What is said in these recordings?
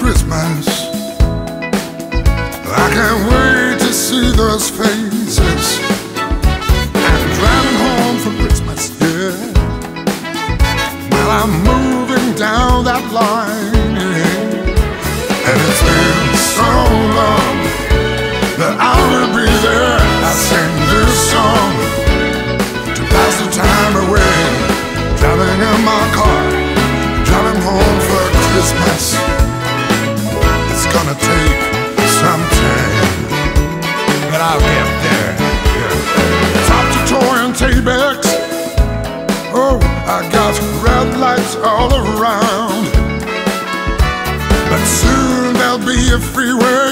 Christmas. I can't wait to see those faces. I'm driving home for Christmas, yeah. Well, I'm moving down that line, yeah. And it's been so long that I wanna be there. I sing this song to pass the time away, driving in my car, driving home for Christmas. It's gonna take some time, but I'll get there. Yeah. Top to toe in Tabex. Oh, I got red lights all around, but soon there'll be a freeway.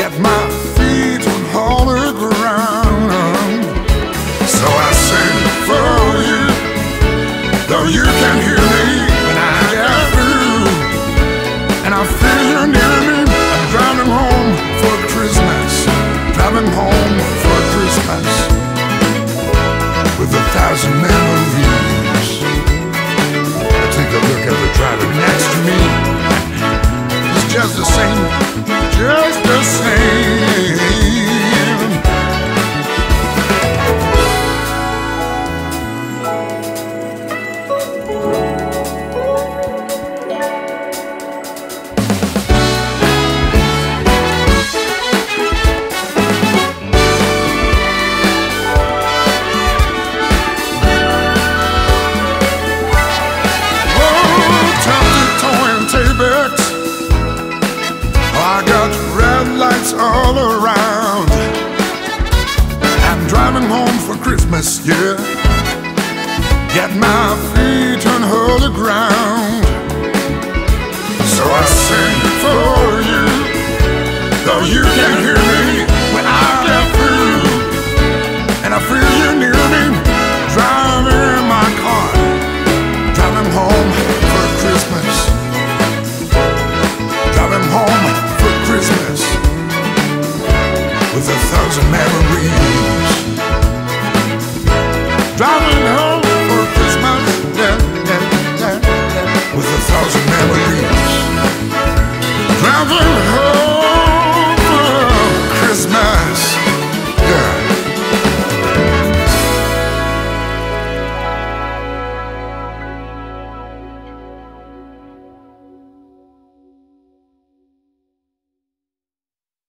Get my feet on harder ground. So I sing for you, though you can't hear me when I get through, and I feel you're near me. I'm driving home for Christmas, driving home for Christmas, with 1,000 memories. I take a look at the driver next to me. It's just the same. Just the same. All around, I'm driving home for Christmas, yeah. Get my feet on holy ground. So I sing for you, though you can't hear me when I get through, and I feel you near me, driving in my car, driving home for Christmas, driving home for Christmas, with 1,000 memories. Driving home for Christmas, with 1,000 memories. Driving